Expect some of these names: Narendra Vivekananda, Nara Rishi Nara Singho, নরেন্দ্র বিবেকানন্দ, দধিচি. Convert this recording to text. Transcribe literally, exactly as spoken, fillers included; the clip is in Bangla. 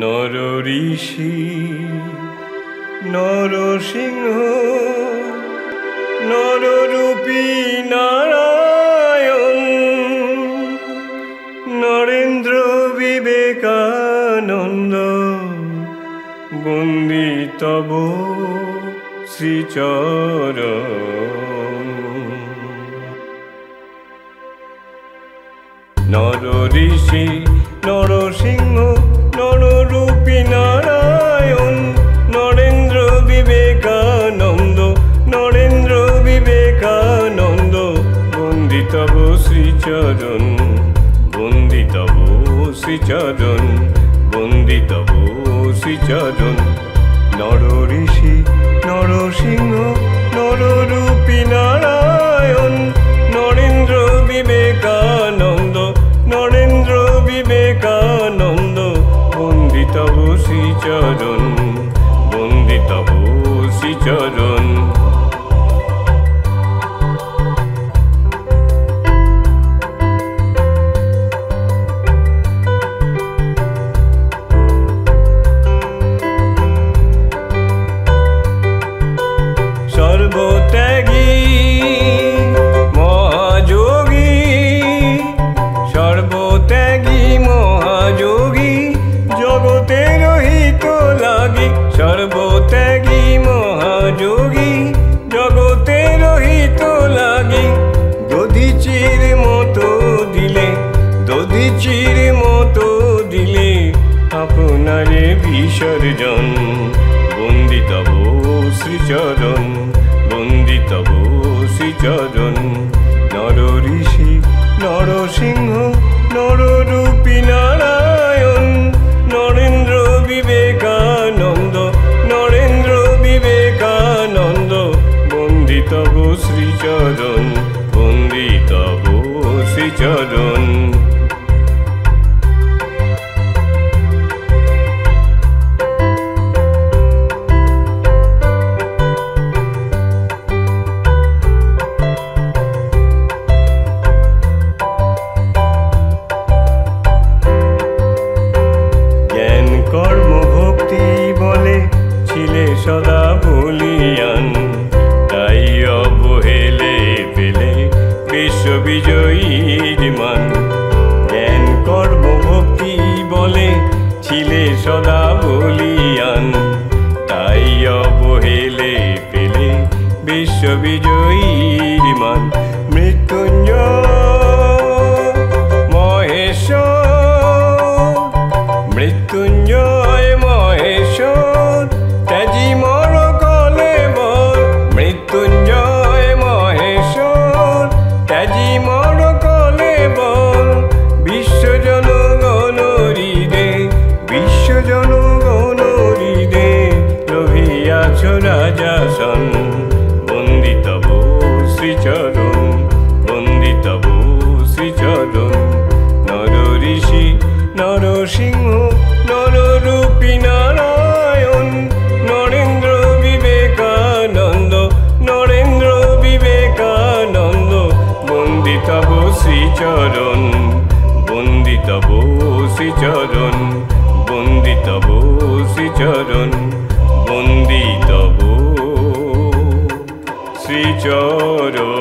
নর ঋষি নর সিংহ নররূপী নারায়ণ নরেন্দ্র বিবেকানন্দ বন্দী তব শ্রীচরণ। নর ঋষি নর সিংহ নররূপী নারায়ণ নরেন্দ্র বিবেকানন্দ নরেন্দ্র বিবেকানন্দ বন্দিতব শ্রীচরণ বন্দিতব শ্রীচরণ বন্দিতব শ্রীচরণ। নর ঋষি নর সিংহ নররূপী নারায়ণ নরেন্দ্র বিবেকানন্দ নরেন্দ্র বিবেকানন্দ বন্দিতব শ্রীচরণ বন্দিতব শ্রীচরণ। সর্বত্যাগী মহাযোগী সর্বত্যাগী মহাযোগী জগতের হিত লাগি সর্বত্যাগী মহাযোগী জগতের হিত লাগি দধিচির মতো দিলে দধিচির মতো দিলে আপনারে বিসর্জন বন্দিতব শ্রীচরণ বন্দিতব শ্রীচরণ। নর ঋষি নর সিংহ নররূপী নারায়ণ নরেন্দ্র বিবেকানন্দ নরেন্দ্র বিবেকানন্দ বন্দিতব শ্রীচরণ বন্দিতব শ্রীচরণ। সদা বলিয়ান তাই অবহেলে পেলে বিশ্ববিজয়ীর মান জ্ঞান কর্ম ভক্তি বলে ছিলে সদা বলিয়ান তাই অবহেলে পেলে বিশ্ববিজয়ীর মান। মৃত্যুঞ্জয় মহেশ্বর মৃত্যুঞ্জয় মহেশ্বর ত্যাজি মর কলে বল মৃত্যুঞ্জয় মহেশ্বর ত্যাজি মর কলে বল বিশ্বজনগণ হৃদে বিশ্বজনগণ হৃদে রহিয়াছ রাজাসন বন্দিতব শ্রীচরণ বন্দিতব শ্রীচরণ। নর ঋষি নর সিংহ নররূপী নারায়ণ নরেন্দ্র বিবেকানন্দ নরেন্দ্র বিবেকানন্দ বন্দিতব শ্রীচরণ বন্দিতব শ্রীচরণ বন্দিতব শ্রীচরণ বন্দিতব শ্রীচরণ।